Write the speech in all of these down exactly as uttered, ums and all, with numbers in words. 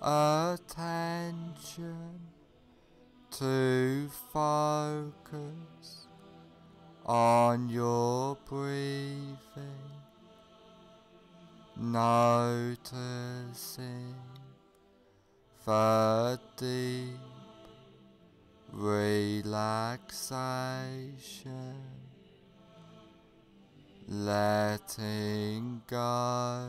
attention to focus on your breathing, noticing the deep relaxation, letting go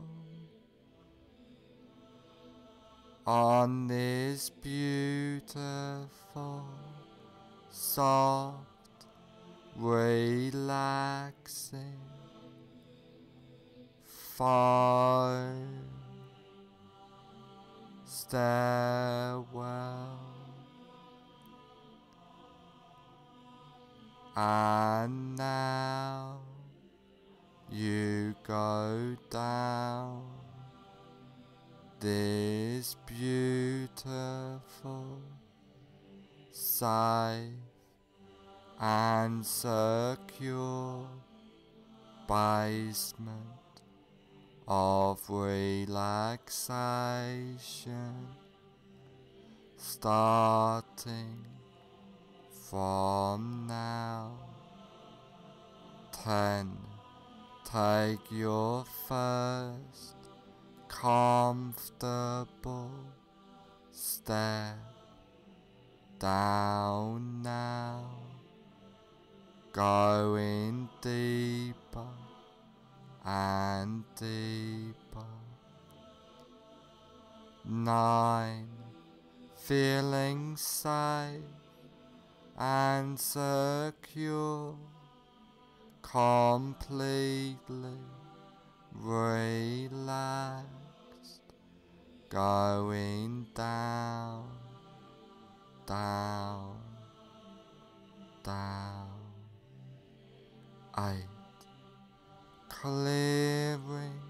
on this beautiful, soft, relaxing foam stairwell. And now you go down this beautiful, safe and secure basement of relaxation, starting from now. Ten, Take your first comfortable step down now, going deeper and deeper. Nine, feeling safe and secure, completely relaxed, going down, down, down. Eight, clearing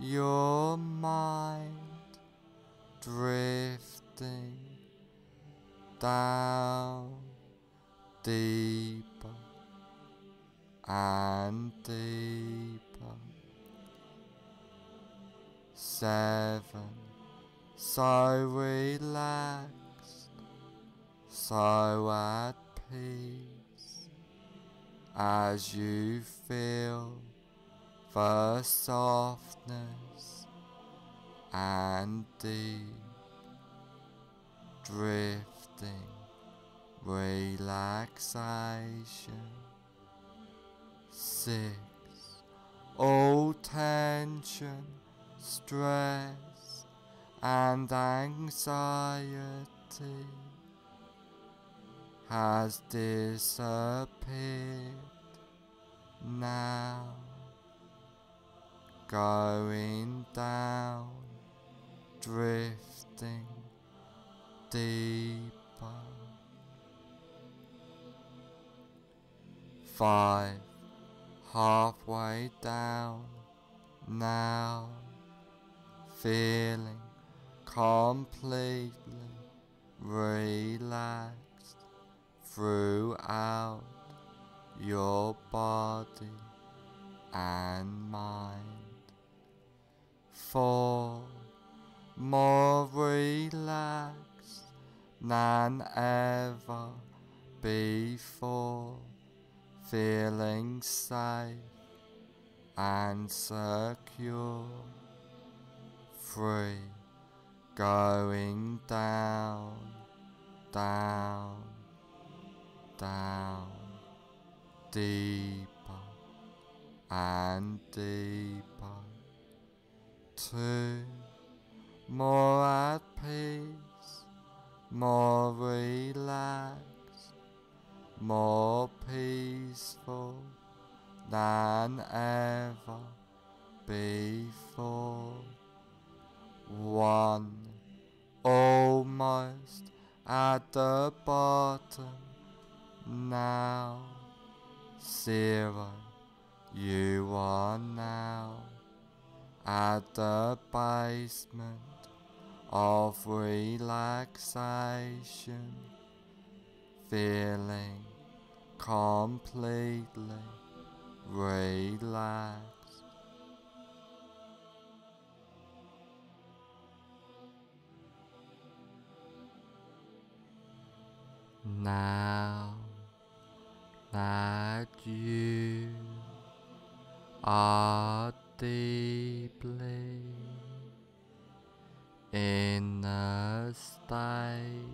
your mind, drifting down deeper and deeper. Seven, so relaxed, so at peace, as you feel the softness and deep drifting relaxation. Six, all tension, stress and anxiety has disappeared now, going down, drifting deeper. Five, halfway down now, feeling completely relaxed throughout your body and mind. Four, more relaxed than ever before, feeling safe and secure. Three, going down, down, down, deeper and deeper. Two, more at peace, more relaxed, more peaceful than ever before. One, almost at the bottom now. Zero, you are now at the basement of relaxation, feeling completely relaxed. Now that you are deeply in a state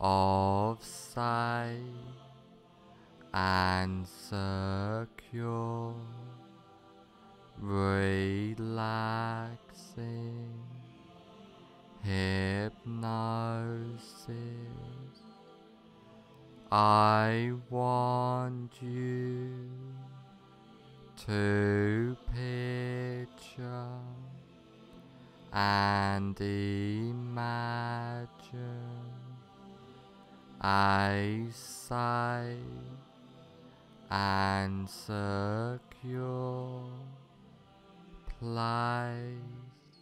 of safe and secure, relaxing hypnosis, I want you to picture and imagine a safe and secure place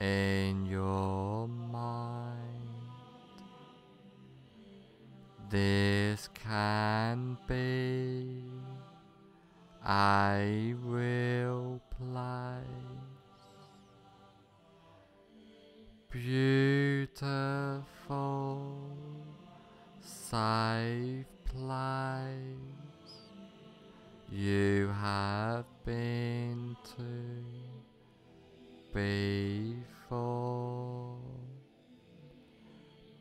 in your mind. This can be a real place, beautiful, safe place you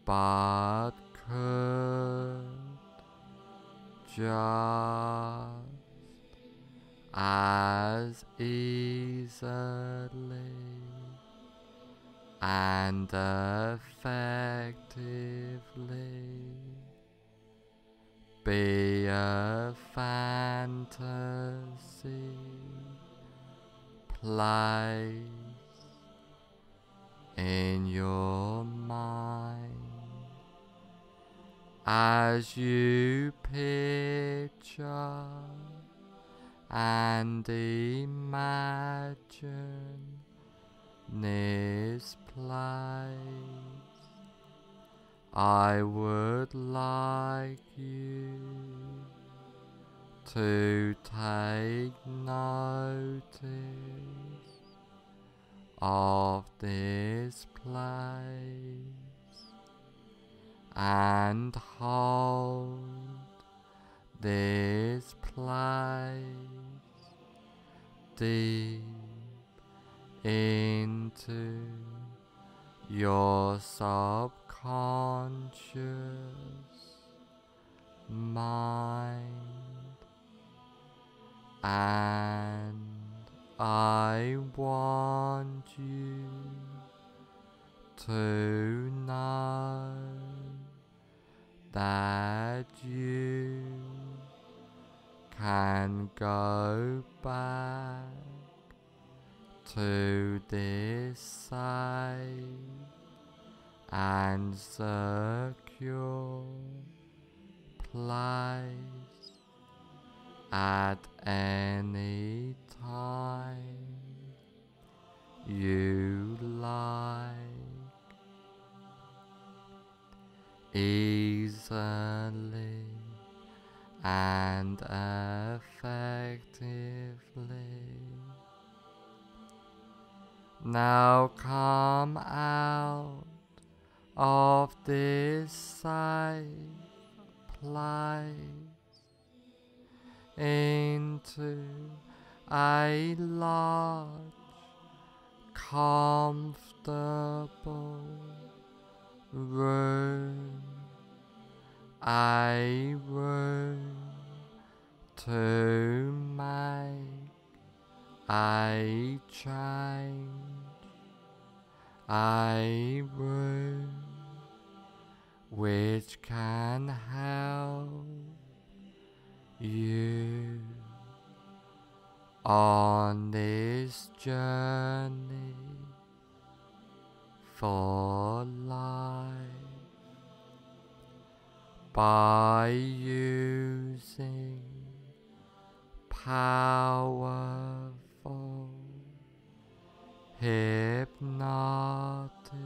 but could just as easily and effectively be a fantasy place in your mind as you picture and imagine this place. I would like you to take notice of this place and hold this place deep into your subconscious mind, and I want you to know that you can go back to this side and secure place at any time you like, easily and effectively. Now come out of this safe place into a large, comfortable room, a room to make a change, a room which can help you on this journey for life by using powerful hypnotic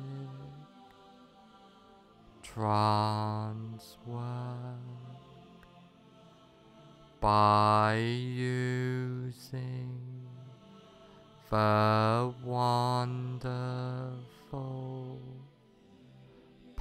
trance work, by using the wonderful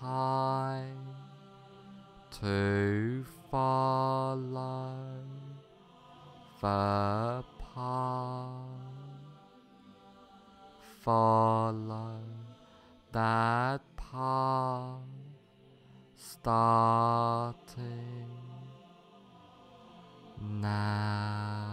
time to follow the path, follow that path, starting now.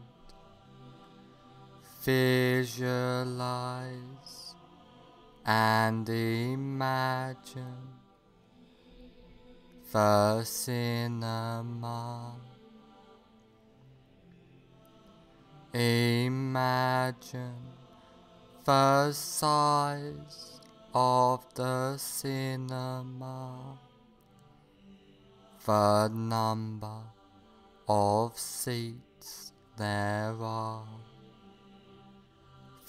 Visualize and imagine the cinema. Imagine the size of the cinema, the number of seats there are,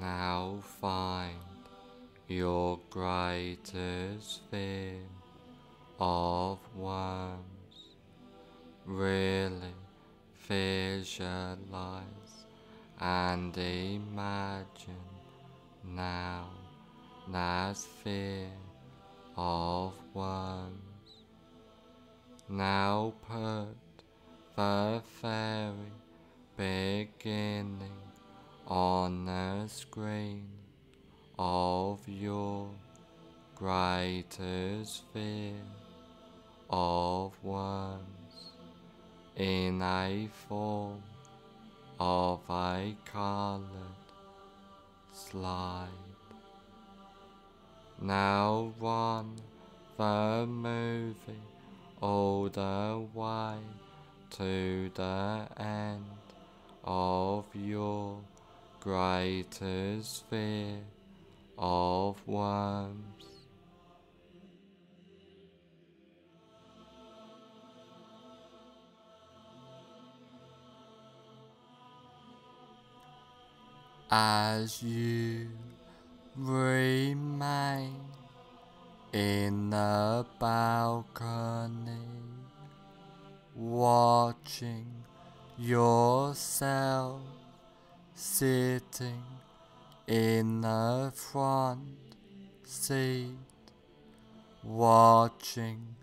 Now find your greatest fear of worms. Really visualize and imagine now that fear of worms. Now put the very beginning on the screen of your greatest fear of worms in a form of a colored slide. Now run the movie all the way to the end of your greatest fear of worms. As you remain in the balcony, watching yourself sitting in the front seat, watching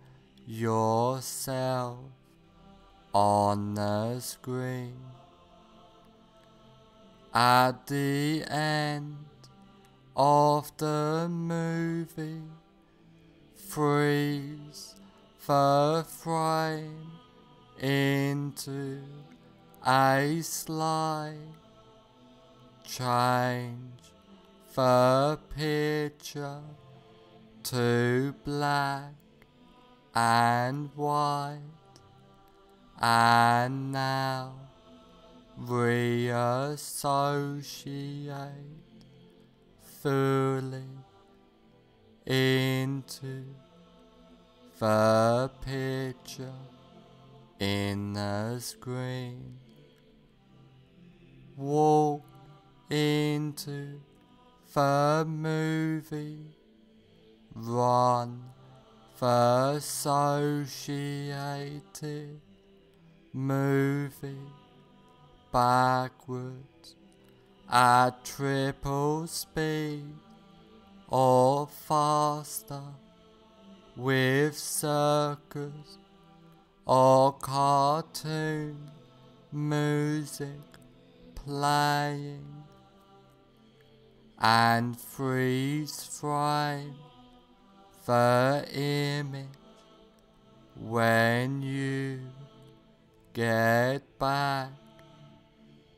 yourself on the screen. At the end of the movie, freeze the frame into a slide. Change the picture to black and white. And now reassociate fully into the picture in the screen. Walk into the movie. Run the associated movie backwards at triple speed or faster with circus or cartoon music playing, and freeze frame the image when you get back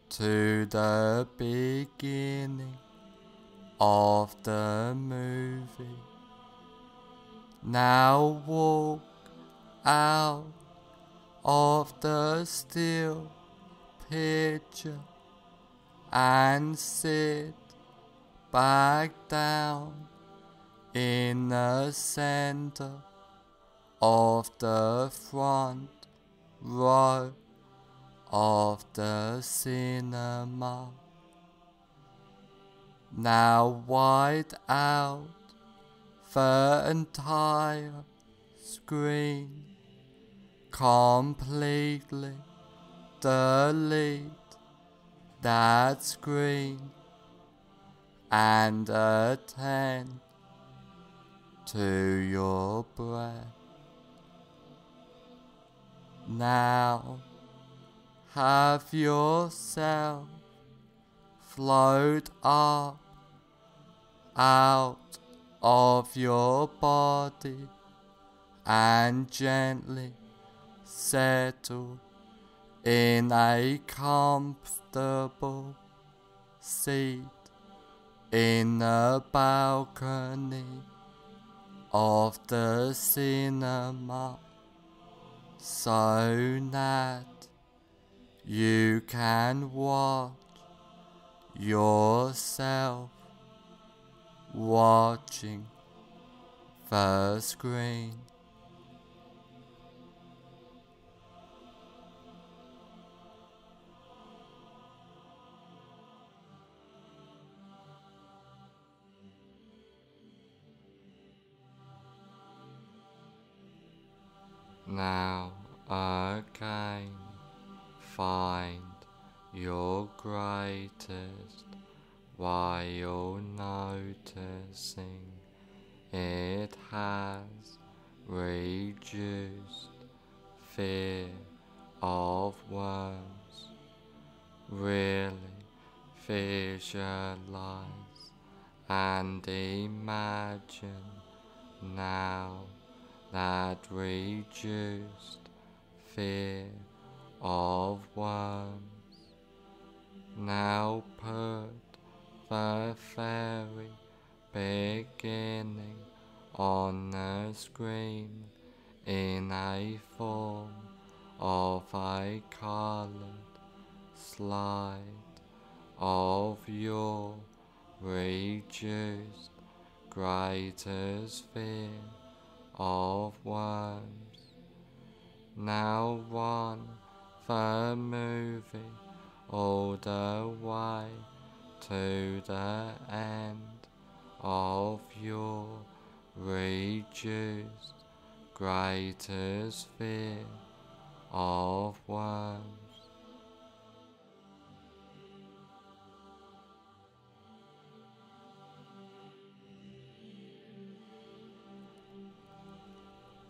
to the beginning of the movie. Now walk out of the still picture and sit back down in the center of the front row of the cinema. Now wide out the entire screen, completely delete that screen and attend to your breath. Now have yourself float up out of your body and gently settle in a comfortable seat in the balcony of the cinema, so that you can watch yourself watching the screen. Now again, find your greatest while noticing it has reduced fear of words. Really visualize and imagine now that reduced fear of worms. Now put the very beginning on the screen in a form of a colored slide of your reduced greatest fear of worms. Now run the movie all the way to the end of your reduced greatest fear of worms.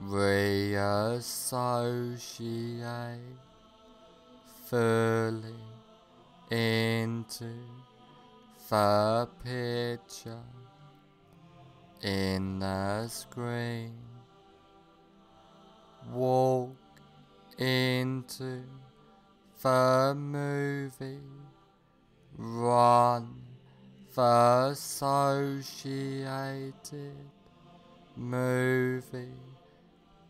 reassociate fully into the picture in the screen. Walk into the movie, run the associated movie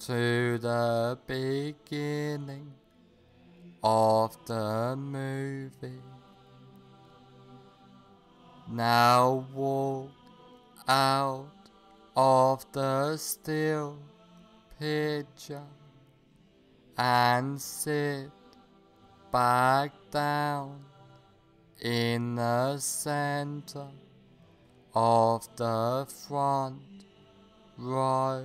to the beginning of the movie. Now walk out of the still picture and sit back down in the center of the front row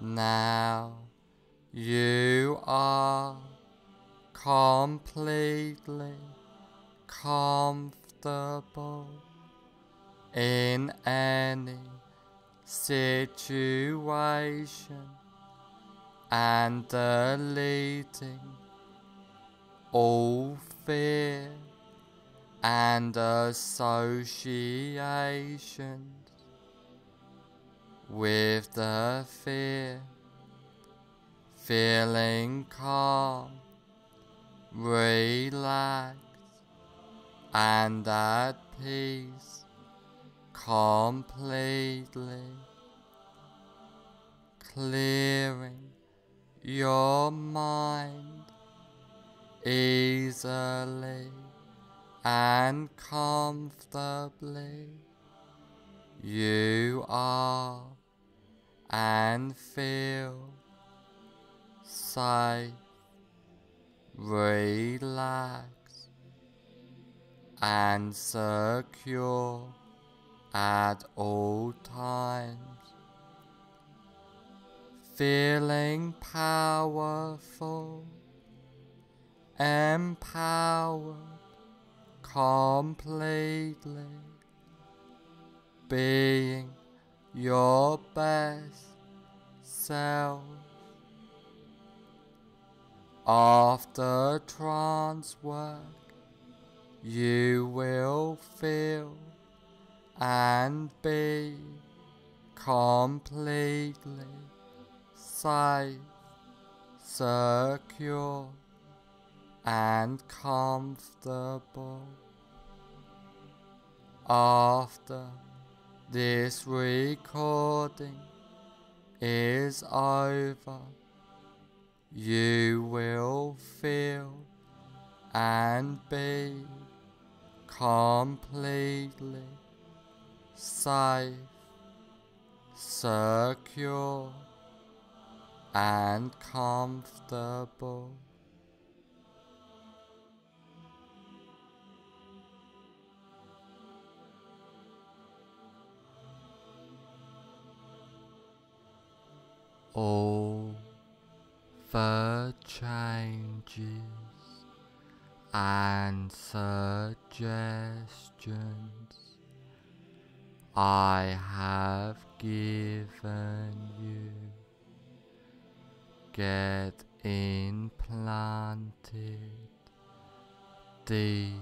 Now you are completely comfortable in any situation and deleting all fear and associations with the fear, feeling calm, relaxed, and at peace completely, clearing your mind easily and comfortably. You are and feel safe, relaxed, and secure at all times, feeling powerful, empowered completely, being your best self. After trance work, you will feel and be completely safe, secure, and comfortable. After this recording is over, you will feel and be completely safe, secure, and comfortable. All the changes and suggestions I have given you get implanted deep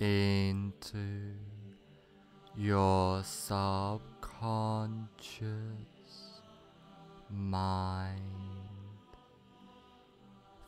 into your subconscious mind.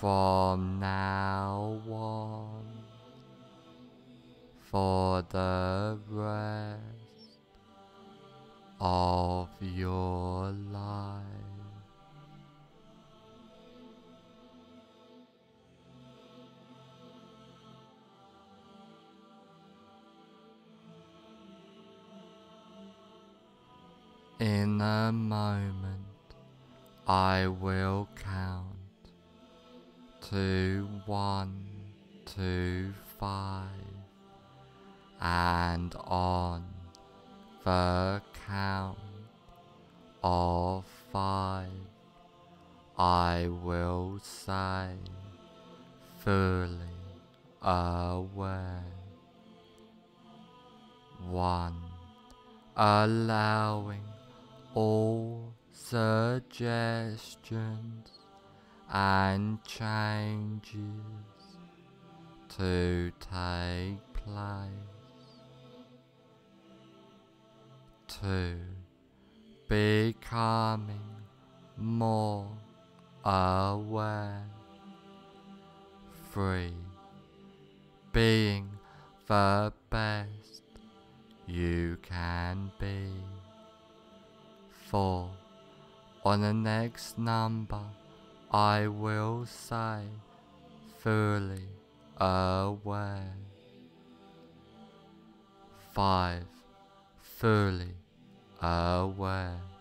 From now on, for the rest of your life. In a moment, I will count to one, two, five, and on the count of five, I will say, fully aware. One, allowing all suggestions and changes to take place. Two, becoming more aware. Three, being the best you can be. Four, on the next number I will say, fully aware. Five, fully aware.